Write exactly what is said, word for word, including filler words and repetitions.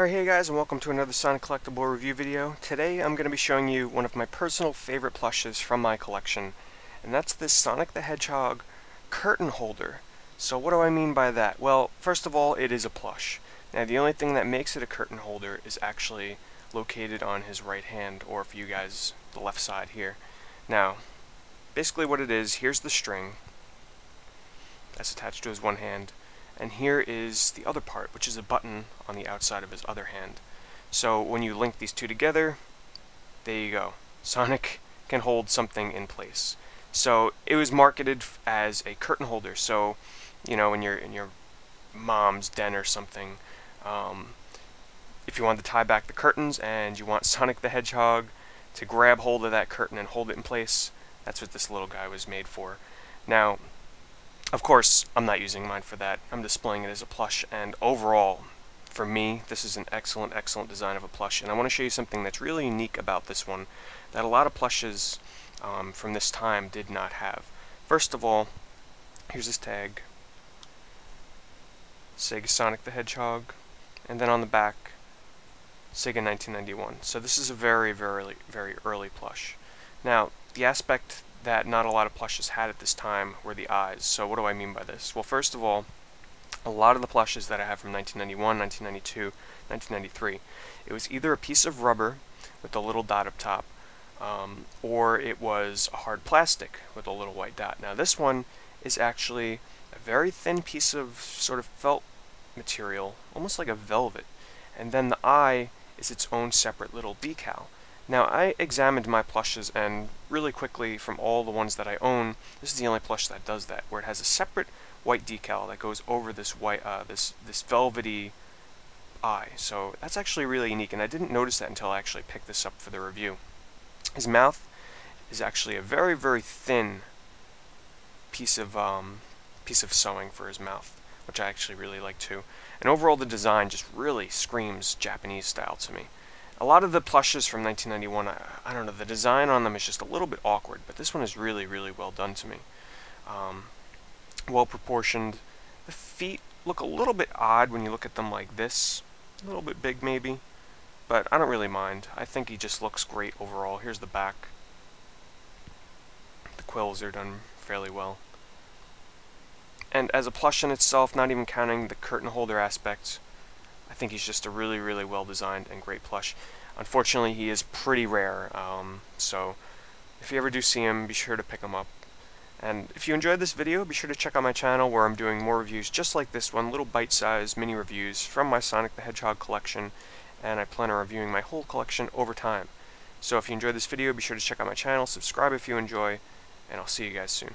Alright, hey guys, and welcome to another Sonic Collectible Review video. Today I'm going to be showing you one of my personal favorite plushes from my collection, and that's this Sonic the Hedgehog curtain holder. So what do I mean by that? Well, first of all, it is a plush. Now the only thing that makes it a curtain holder is actually located on his right hand, or for you guys, the left side here. Now, basically what it is, here's the string that's attached to his one hand, and here is the other part, which is a button on the outside of his other hand. So when you link these two together, there you go. Sonic can hold something in place. So it was marketed as a curtain holder. So, you know, in your in your mom's den or something, um, if you want to tie back the curtains and you want Sonic the Hedgehog to grab hold of that curtain and hold it in place, that's what this little guy was made for. Now, of course, I'm not using mine for that. I'm displaying it as a plush, and overall, for me, this is an excellent, excellent design of a plush, and I want to show you something that's really unique about this one that a lot of plushes um, from this time did not have. First of all, here's this tag, Sega Sonic the Hedgehog, and then on the back, Sega nineteen ninety-one. So this is a very, very, very early plush. Now, the aspect that not a lot of plushes had at this time were the eyes. So what do I mean by this? Well, first of all, a lot of the plushes that I have from nineteen ninety-one, nineteen ninety-two, nineteen ninety-three, it was either a piece of rubber with a little dot up top, um, or it was a hard plastic with a little white dot. Now this one is actually a very thin piece of sort of felt material, almost like a velvet, and then the eye is its own separate little decal. Now, I examined my plushes, and really quickly, from all the ones that I own, this is the only plush that does that, where it has a separate white decal that goes over this white, uh, this this velvety eye. So that's actually really unique, and I didn't notice that until I actually picked this up for the review. His mouth is actually a very, very thin piece of um, piece of sewing for his mouth, which I actually really like too. And overall, the design just really screams Japanese style to me. A lot of the plushes from nineteen ninety-one, I, I don't know, the design on them is just a little bit awkward, but this one is really, really well done to me. Um, well proportioned. The feet look a little bit odd when you look at them like this. A little bit big maybe, but I don't really mind. I think he just looks great overall. Here's the back. The quills are done fairly well. And as a plush in itself, not even counting the curtain holder aspect, I think he's just a really, really well-designed and great plush. Unfortunately, he is pretty rare, um, so if you ever do see him, be sure to pick him up. And if you enjoyed this video, be sure to check out my channel where I'm doing more reviews just like this one, little bite-sized mini reviews from my Sonic the Hedgehog collection, and I plan on reviewing my whole collection over time. So if you enjoyed this video, be sure to check out my channel, subscribe if you enjoy, and I'll see you guys soon.